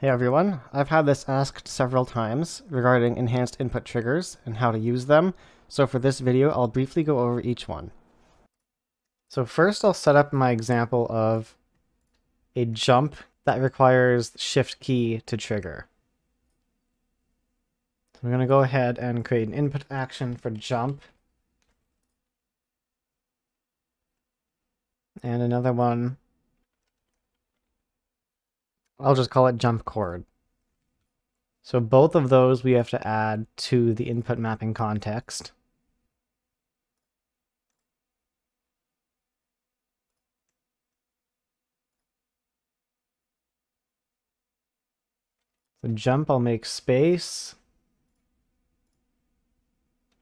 Hey everyone, I've had this asked several times regarding enhanced input triggers and how to use them, so for this video I'll briefly go over each one. So first I'll set up my example of a jump that requires shift key to trigger. So I'm going to go ahead and create an input action for jump, and another one. I'll just call it jump chord. So both of those we have to add to the input mapping context. So jump, I'll make space.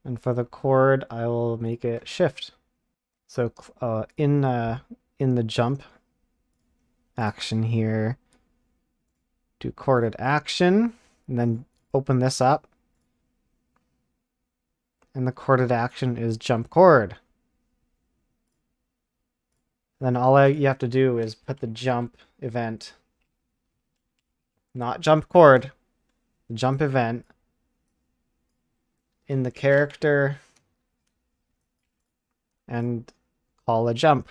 And for the chord, I will make it shift. So in the jump action here, do chorded action, and then open this up. And the chorded action is jump chord. Then you have to do is put the jump event, not jump chord, the jump event in the character and call a jump.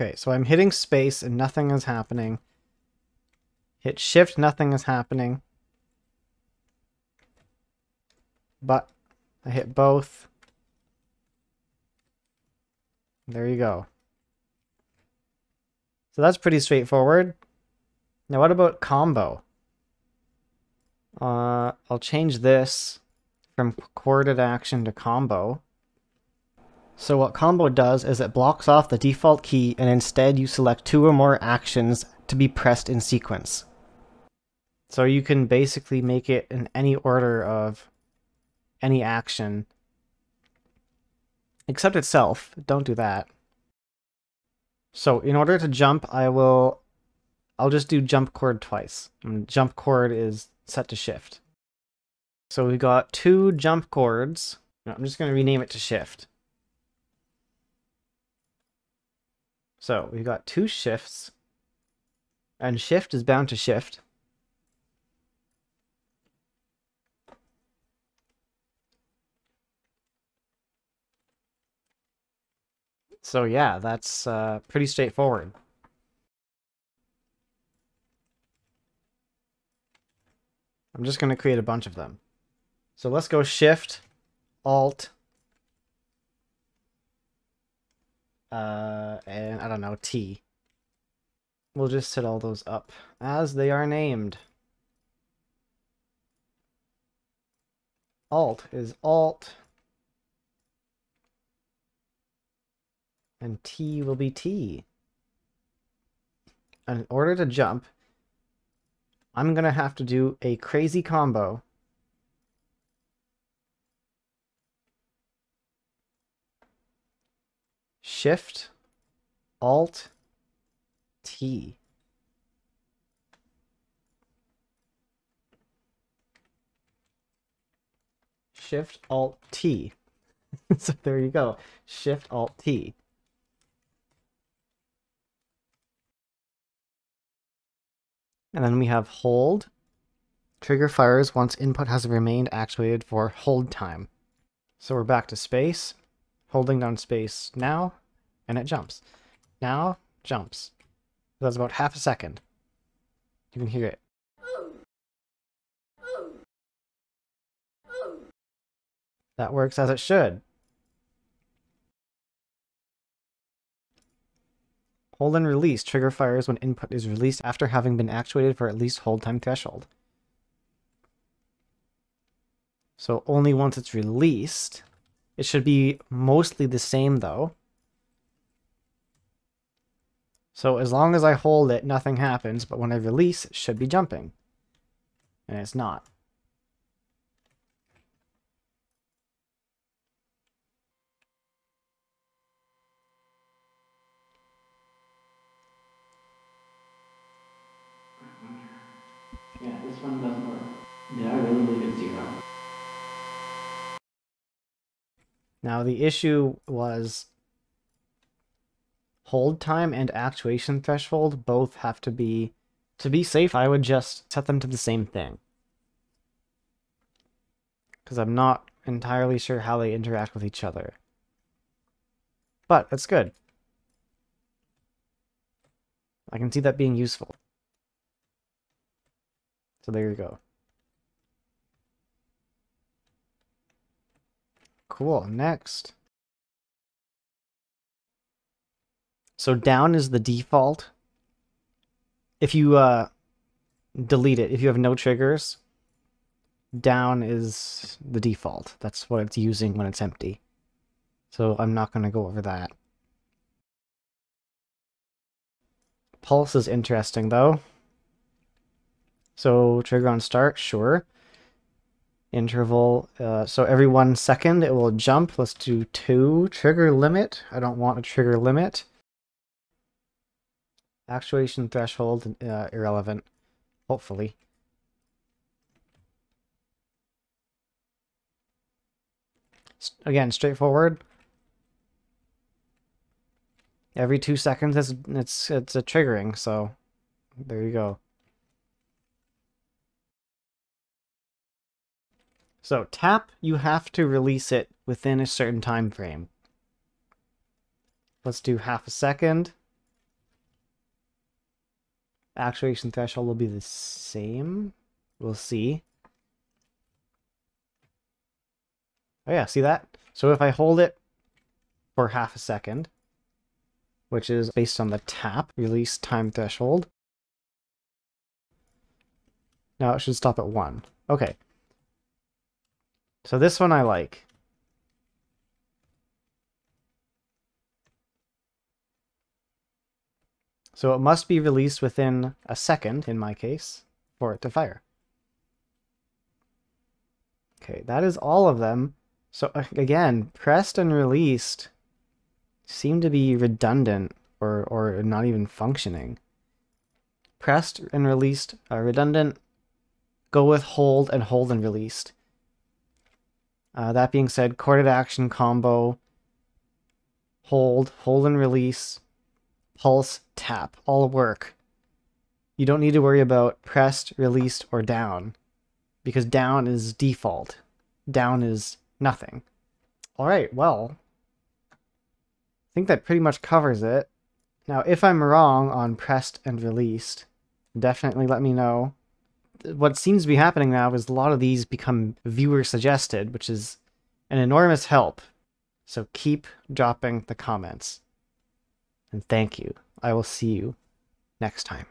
Okay, so I'm hitting space and nothing is happening. Hit shift, nothing is happening. But I hit both. There you go. So that's pretty straightforward. Now what about combo? I'll change this from chorded action to combo. So what combo does is it blocks off the default key and instead you select two or more actions to be pressed in sequence. So you can basically make it in any order of any action, except itself. Don't do that. So in order to jump, I'll just do jump chord twice. And jump chord is set to shift. So we got two jump chords. I'm just going to rename it to shift. So we've got two shifts, and shift is bound to shift. So yeah, that's pretty straightforward. I'm just going to create a bunch of them. So let's go shift, alt, and I don't know, T. We'll just set all those up as they are named. Alt is alt, and T will be T. And in order to jump, I'm gonna have to do a crazy combo. Shift, alt, T. Shift, alt, T. So there you go. Shift, alt, T. And then we have hold. Trigger fires once input has remained actuated for hold time. So we're back to space. Holding down space now. And it jumps. Now, jumps. That's about half a second. You can hear it. That works as it should. Hold and release. Trigger fires when input is released after having been actuated for at least hold time threshold. So only once it's released. It should be mostly the same though. So as long as I hold it, nothing happens, but when I release, it should be jumping. And it's not. Yeah, this one doesn't work. Yeah, I really believe it's zero. Now the issue was hold time and actuation threshold both have to be... To be safe, I would just set them to the same thing. Because I'm not entirely sure how they interact with each other. But that's good. I can see that being useful. So there you go. Cool, next. So down is the default. If you delete it, if you have no triggers, down is the default. That's what it's using when it's empty. So I'm not going to go over that. Pulse is interesting, though. So trigger on start, sure. Interval, so every 1 second it will jump. Let's do 2. Trigger limit, I don't want a trigger limit. Actuation threshold, irrelevant, hopefully. Again, straightforward. Every 2 seconds, it's a triggering, so there you go. So tap, you have to release it within a certain time frame. Let's do 0.5 seconds. Actuation threshold will be the same. We'll see. Oh yeah, see that? So if I hold it for 0.5 seconds, which is based on the tap, release time threshold. Now it should stop at 1. Okay. So this one I like. So it must be released within a second, in my case, for it to fire. Okay, that is all of them. So again, pressed and released seem to be redundant or not even functioning. Pressed and released are redundant. Go with hold and released. That being said, corded action combo, hold and release, pulse, tap, all work. You don't need to worry about pressed, released, or down, because down is default. Down is nothing. All right, well, I think that pretty much covers it. Now, if I'm wrong on pressed and released, definitely let me know. What seems to be happening now is a lot of these become viewer suggested, which is an enormous help. So keep dropping the comments. And thank you. I will see you next time.